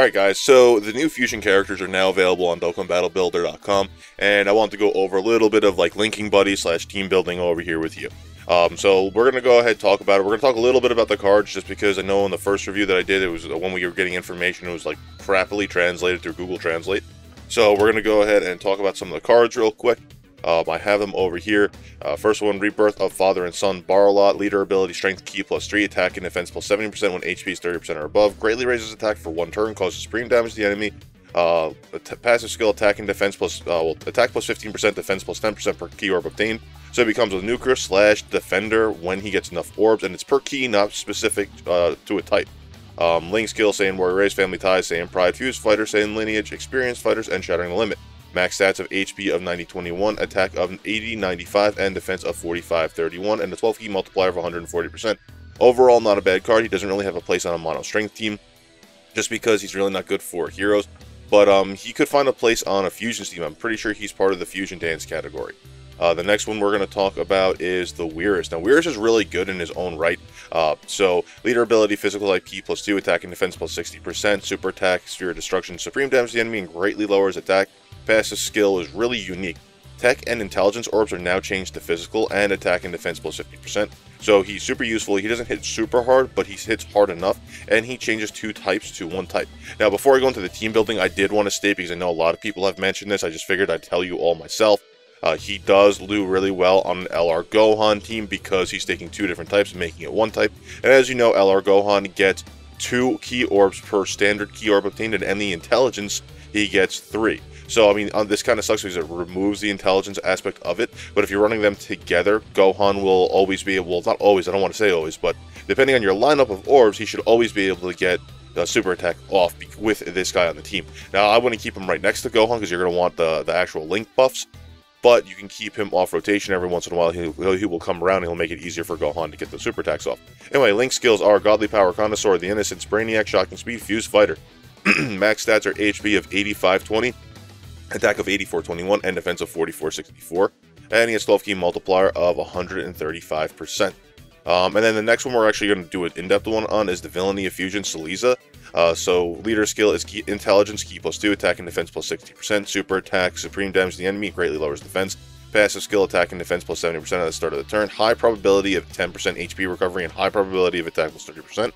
Alright guys, so the new fusion characters are now available on DokkanBattleBuilder.com, and I want to go over a little bit of like linking buddy slash team building over here with you. So we're going to go ahead and talk about it. We're going to talk a little bit about the cards just because I know in the first review that I did, it was when we were getting information, it was like crappily translated through Google Translate. So we're going to go ahead and talk about some of the cards real quick. I have them over here. First one, Rebirth of Father and Son Barlot. Leader ability, strength key +3, attack and defense +70% when HP is 30% or above. Greatly raises attack for 1 turn, causes supreme damage to the enemy. Passive skill, attack and defense attack +15%, defense +10% per key orb obtained. So it becomes a nuker slash defender when he gets enough orbs, and it's per key, not specific to a type. Link skill, Saiyan warrior race, family ties, Saiyan pride, fused fighter, Saiyan lineage, experienced fighters, and shattering the limit. Max stats of HP of 90-21, attack of 80-95, and defense of 45-31, and a 12 key multiplier of 140%. Overall, not a bad card. He doesn't really have a place on a mono strength team, just because he's really not good for heroes. But he could find a place on a fusion team. I'm pretty sure he's part of the fusion dance category. The next one we're going to talk about is the Whirus. Now, Whirus is really good in his own right. So, leader ability, physical IP +2, attack and defense +60%, super attack, sphere of destruction, supreme damage to the enemy, and greatly lowers attack. Passive skill is really unique. Tech and intelligence orbs are now changed to physical, and attack and defense +50%. So he's super useful. He doesn't hit super hard, but he hits hard enough, and he changes 2 types to 1 type. Now, before I go into the team building, I did want to state, because I know a lot of people have mentioned this, I just figured I'd tell you all myself. He does do really well on an LR Gohan team because he's taking 2 different types and making it 1 type. And as you know, LR Gohan gets 2 key orbs per standard key orb obtained, and the intelligence, he gets 3. So, I mean, this kind of sucks because it removes the intelligence aspect of it, but if you're running them together, Gohan will always be able, not always, I don't want to say always, but depending on your lineup of orbs, he should always be able to get the super attack off with this guy on the team. Now, I wouldn't keep him right next to Gohan because you're going to want the actual link buffs, but you can keep him off rotation every once in a while. He will come around and he'll make it easier for Gohan to get the super attacks off. Anyway, link skills are Godly Power, Connoisseur, The Innocence, Brainiac, Shocking Speed, Fused Fighter. Max stats are HP of 85-20. Attack of 84-21, and defense of 44-64, and he has 12 key multiplier of 135%. And then the next one we're actually going to do an in-depth one on is the Villainy of Fusion Celluza. So leader skill is key, intelligence, key +2, attack and defense +60%, super attack, supreme damage to the enemy, greatly lowers defense, passive skill, attack and defense +70% at the start of the turn, high probability of 10% HP recovery, and high probability of attack +30%.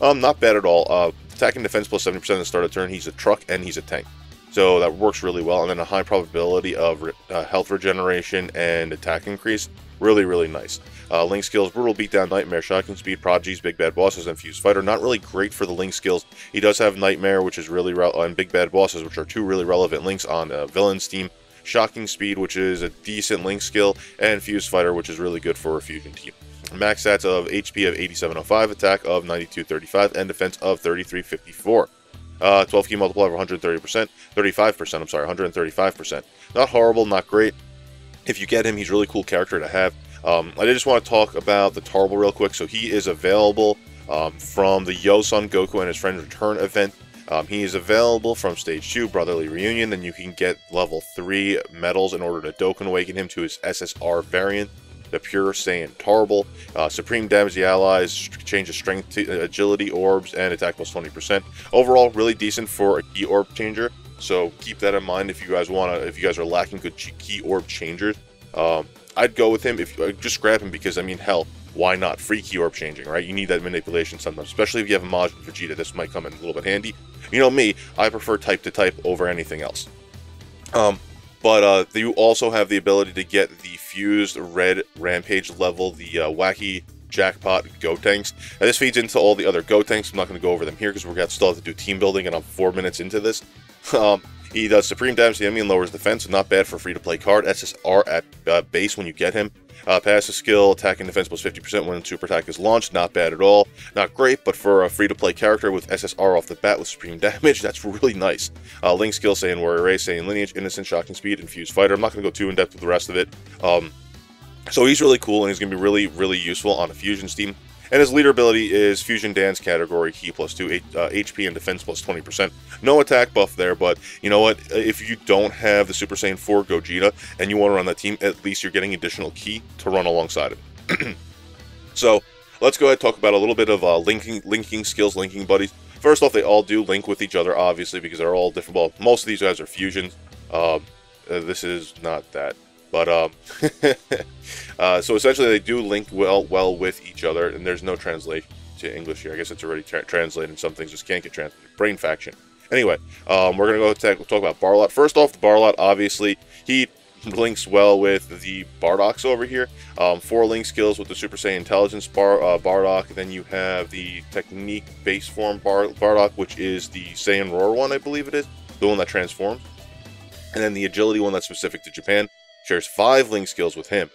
Not bad at all. Attack and defense +70% at the start of the turn, he's a truck and he's a tank. So that works really well, and then a high probability of health regeneration and attack increase. Really, really nice. Link skills, Brutal Beatdown, Nightmare, Shocking Speed, Prodigies, Big Bad Bosses, and Fused Fighter. Not really great for the link skills. He does have Nightmare, which is really and Big Bad Bosses, which are 2 really relevant links on Villain's team. Shocking Speed, which is a decent link skill, and Fused Fighter, which is really good for a fusion team. Max stats of HP of 8705, attack of 9235, and defense of 3354. 12 key multiplier of 135%. Not horrible, not great. If you get him, he's a really cool character to have. I just want to talk about the Tarble real quick. So he is available from the Yo Son Goku and his Friends Return event. He is available from Stage 2, Brotherly Reunion. Then you can get level 3 medals in order to Dokkan Awaken him to his SSR variant, the Pure Saiyan Tarble. Supreme damage the allies, changes strength to agility orbs, and attack +20%. Overall, really decent for a key orb changer, so keep that in mind if you guys want to, if you guys are lacking good key orb changers. I'd go with him, if just grab him, because I mean, hell, why not? Free key orb changing, right? You need that manipulation sometimes, especially if you have a Majin Vegeta. This might come in a little bit handy. You know me, I prefer type to type over anything else. But you also have the ability to get the Fused Red Rampage level, the Wacky Jackpot Gotenks. Now, this feeds into all the other Gotenks. I'm not going to go over them here because we're going to still have to do team building, and I'm 4 minutes into this. He does supreme damage to the enemy and lowers defense, so not bad for free-to-play card. SSR at base when you get him. Passive skill, attack and defense +50% when super attack is launched. Not bad at all. Not great, but for a free-to-play character with SSR off the bat with supreme damage, that's really nice. Link skill, Saiyan warrior race, Saiyan lineage, innocent, shocking speed, and fused fighter. I'm not going to go too in-depth with the rest of it. So he's really cool, and he's going to be really, really useful on a fusion team. And his leader ability is Fusion Dance category, key +2, HP and defense +20%. No attack buff there, but you know what? If you don't have the Super Saiyan 4 Gogeta and you want to run that team, at least you're getting additional key to run alongside it. So let's go ahead and talk about a little bit of linking skills, linking buddies. First off, they all do link with each other, obviously, because they're all different. Well, most of these guys are fusions. This is not that. But, so essentially they do link well with each other, and there's no translation to English here. I guess it's already translated. Some things just can't get translated. Brain faction. Anyway, we're going to go talk about Barlot. First off, the Barlot, obviously, he links well with the Bardocks over here. 4 link skills with the Super Saiyan Intelligence Bardock. Then you have the Technique Base Form Bardock, which is the Saiyan Roar one, I believe it is. The one that transforms. And then the Agility one that's specific to Japan. Shares 5 link skills with him.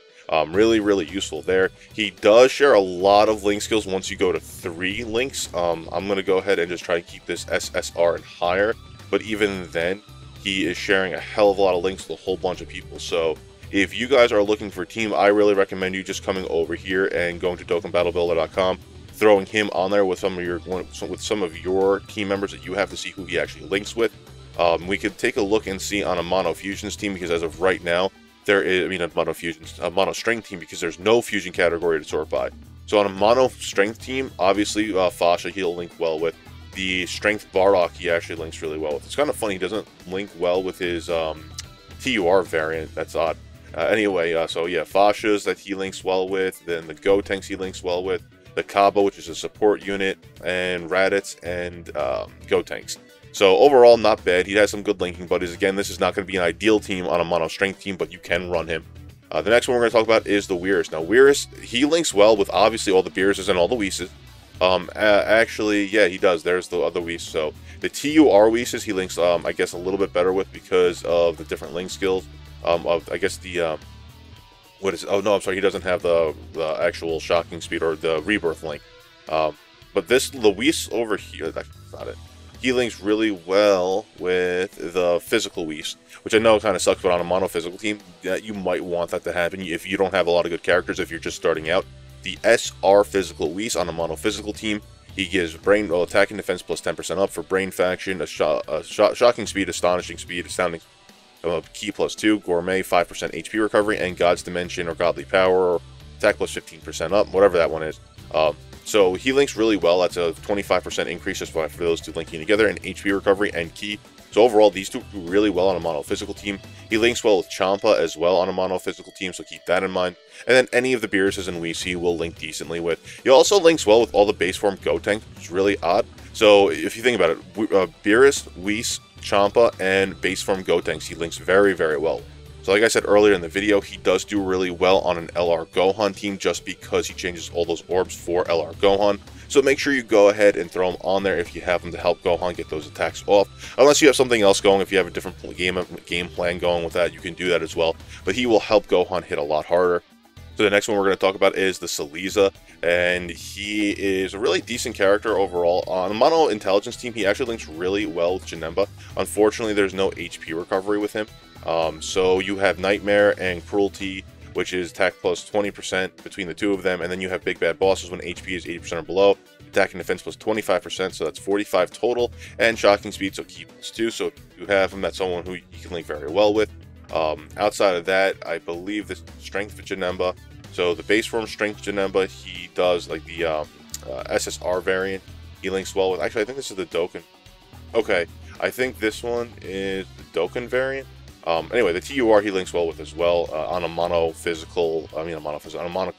Really, really useful there. He does share a lot of link skills once you go to 3 links. I'm going to go ahead and just try to keep this SSR and higher. But even then, he is sharing a hell of a lot of links with a whole bunch of people. So if you guys are looking for a team, I really recommend you just coming over here and going to DokkanBattleBuilder.com, throwing him on there with some of your team members that you have to see who he actually links with. We could take a look and see on a Mono Fusions team, because as of right now, there is, I mean, a mono strength team, because there's no fusion category to sort by. So on a mono strength team, obviously Fasha he'll link well with. The strength Bardock he actually links really well with. It's kind of funny, he doesn't link well with his TUR variant. That's odd. Anyway, so yeah, Fasha's that he links well with. Then the Gotenks he links well with. The Kaba, which is a support unit, and Raditz and Gotenks. So overall, not bad. He has some good linking buddies. Again, this is not going to be an ideal team on a mono strength team, but you can run him. The next one we're going to talk about is the Whirus. Now, Whirus, he links well with obviously all the Beeruses and all the Whirus. Actually, yeah, he does. There's the other Whirus. So the TUR Whirus, he links, I guess, a little bit better with because of the different link skills. I guess the what is? It? Oh no, I'm sorry. He doesn't have the actual shocking speed or the rebirth link. But this Whirus over here, that's not it. He links really well with the physical Whis, which I know kind of sucks, but on a mono physical team, you might want that to happen if you don't have a lot of good characters, if you're just starting out. The SR physical Whis on a mono physical team, he gives brain, well, attack and defense plus 10% up for brain faction, shocking speed, astonishing speed, astounding key plus 2, gourmet 5% HP recovery, and God's dimension or godly power, or attack plus 15% up, whatever that one is. So he links really well. That's a 25% increase just for those two linking together, and HP recovery and key. So overall, these two do really well on a mono physical team. He links well with Champa as well on a mono physical team, so keep that in mind. And then any of the Beeruses and Whis he will link decently with. He also links well with all the base form Gotenks, which is really odd. So if you think about it, Beerus, Whis, Champa, and base form Gotenks he links very, very well. So like I said earlier in the video, he does do really well on an LR Gohan team just because he changes all those orbs for LR Gohan. So make sure you go ahead and throw him on there if you have him to help Gohan get those attacks off. Unless you have something else going, if you have a different game plan going with that, you can do that as well. But he will help Gohan hit a lot harder. So the next one we're going to talk about is the Celluza, and he is a really decent character overall. On the Mono Intelligence team, he actually links really well with Janemba. Unfortunately, there's no HP recovery with him. So you have Nightmare and Cruelty, which is attack plus 20% between the two of them, and then you have Big Bad Bosses when HP is 80% or below, attack and defense plus 25%, so that's 45 total, and shocking speed, so key plus 2, so you have him, that's someone who you can link very well with. Outside of that, I believe the strength for Janemba, so the base form strength Janemba, he does like the SSR variant, he links well with, actually I think this is the Dokkan, okay, I think this one is the Dokkan variant. Anyway, the TUR he links well with as well on a mono physical, I mean a mono physical, on a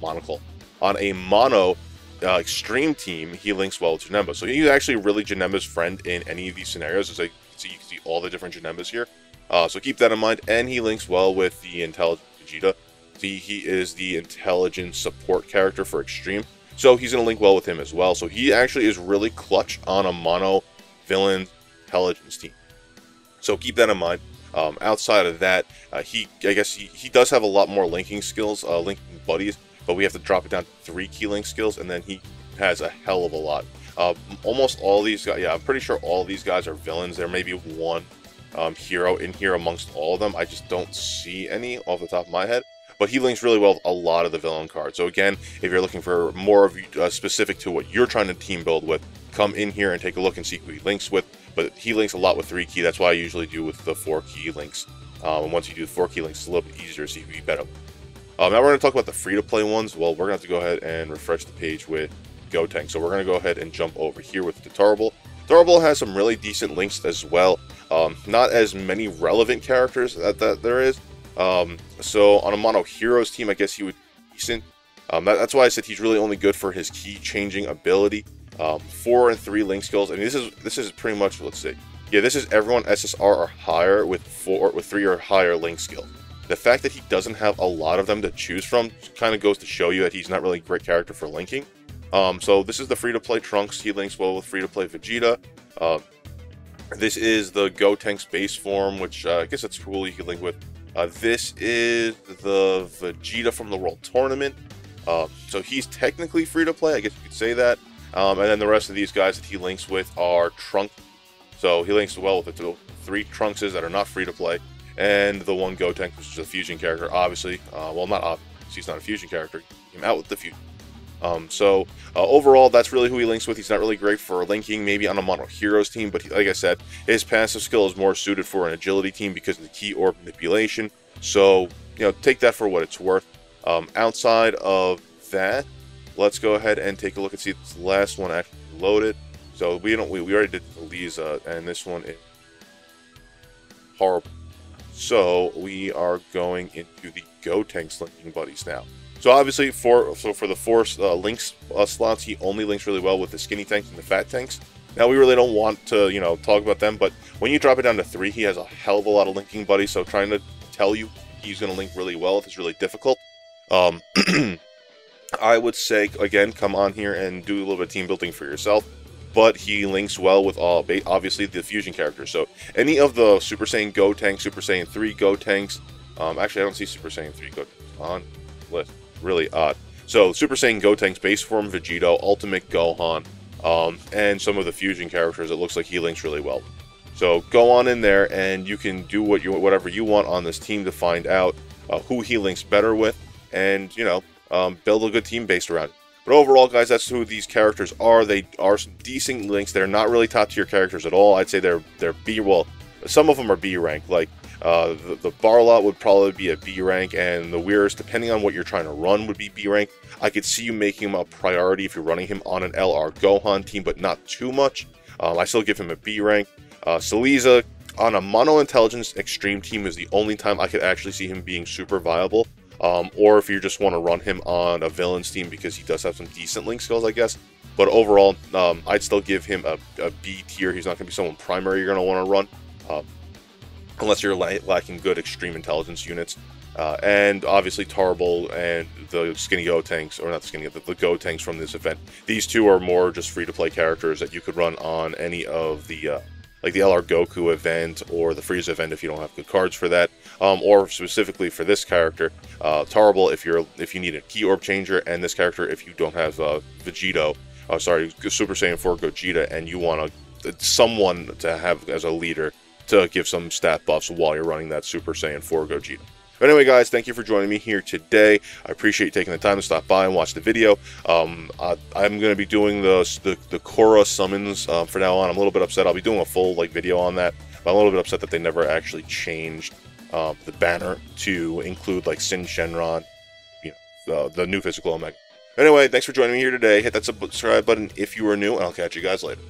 monocle. On a mono extreme team, he links well with Janemba. So he's actually really Janemba's friend in any of these scenarios. As I see, you can see all the different Janembas here. So keep that in mind. And he links well with the Intelligent Vegeta. See, he is the intelligent support character for extreme. So he's going to link well with him as well. So he actually is really clutch on a mono villain intelligence team. So keep that in mind. Outside of that, I guess he does have a lot more linking skills, linking buddies, but we have to drop it down to 3 key link skills, and then he has a hell of a lot. Almost all these guys, yeah, I'm pretty sure all these guys are villains. There may be one hero in here amongst all of them. I just don't see any off the top of my head, but he links really well with a lot of the villain cards. So again, if you're looking for more of specific to what you're trying to team build with, come in here and take a look and see who he links with. But he links a lot with 3 key. That's why I usually do with the 4 key links. And once you do the 4 key links, it's a little bit easier to see who you bet up. Now we're going to talk about the free-to-play ones. Well, we're going to have to go ahead and refresh the page with Gotenks. So we're going to go ahead and jump over here with the Tarble. Tarble has some really decent links as well. Not as many relevant characters that there is. So on a Mono Heroes team, I guess he would be decent. That's why I said he's really only good for his key changing ability. 4 and 3 link skills. I mean, this is pretty much, let's see. Yeah, this is everyone SSR or higher with 3 or higher link skills. The fact that he doesn't have a lot of them to choose from kind of goes to show you that he's not really a great character for linking. So this is the free-to-play Trunks. He links well with free-to-play Vegeta. This is the Gotenks base form, which I guess that's cool. You can link with. This is the Vegeta from the World Tournament. So he's technically free-to-play. I guess you could say that. And then the rest of these guys that he links with are Trunks. So he links well with the 3 Trunkses that are not free-to-play. And the one Gotenks, which is a fusion character, obviously. Well, not obviously. He's not a fusion character. He came out with the fusion. Overall, that's really who he links with. He's not really great for linking, maybe on a Mono Heroes team, but he, like I said, his passive skill is more suited for an agility team because of the key orb manipulation. So, you know, take that for what it's worth. Outside of that, let's go ahead and take a look and see if this last one actually loaded. So we already did Celluza, and this one is horrible. So we are going into the Gotenks linking buddies now. So obviously, for the 4 links slots, he only links really well with the skinny tanks and the fat tanks. Now, we really don't want to, you know, talk about them, but when you drop it down to 3, he has a hell of a lot of linking buddies, so trying to tell you he's going to link really well is really difficult. I would say, again, come on here and do a little bit of team building for yourself, but he links well with, all, obviously, the fusion characters. So any of the Super Saiyan Gotenks, Super Saiyan 3 Gotenks, actually, I don't see Super Saiyan 3 Gotenks on the list. Really odd. So Super Saiyan Gotenks, base form Vegito, Ultimate Gohan, and some of the fusion characters. It looks like he links really well. So go on in there, and you can do whatever you want on this team to find out who he links better with, and you know, build a good team based around it. But overall, guys, that's who these characters are. They are some decent links. They're not really top tier characters at all. I'd say they're B. Well, some of them are B rank, like. The Barlot would probably be a B rank, and the Whirus, depending on what you're trying to run, would be B rank. I could see you making him a priority if you're running him on an LR Gohan team, but not too much. I still give him a B rank. Celluza on a Mono Intelligence Extreme team is the only time I could actually see him being super viable. Or if you just want to run him on a Villains team, because he does have some decent link skills, I guess. But overall, I'd still give him a B tier. He's not going to be someone primary you're going to want to run. Unless you're lacking good extreme intelligence units. And obviously Tarble and the skinny Gotenks, or not the skinny, the Gotenks from this event. These 2 are more just free-to-play characters that you could run on any of the, like the LR Goku event or the Frieza event if you don't have good cards for that. Or specifically for this character, Tarble if you need a key orb changer, and this character if you don't have Super Saiyan 4 Gogeta, and you want someone to have as a leader to give some stat buffs while you're running that Super Saiyan 4 Gogeta. But anyway, guys, thank you for joining me here today. I appreciate you taking the time to stop by and watch the video. I'm going to be doing the Korra summons for now on. I'm a little bit upset. I'll be doing a full video on that. But I'm a little bit upset that they never actually changed the banner to include Shin Shenron, you know, the new physical Omega. Anyway, thanks for joining me here today. Hit that subscribe button if you are new, and I'll catch you guys later.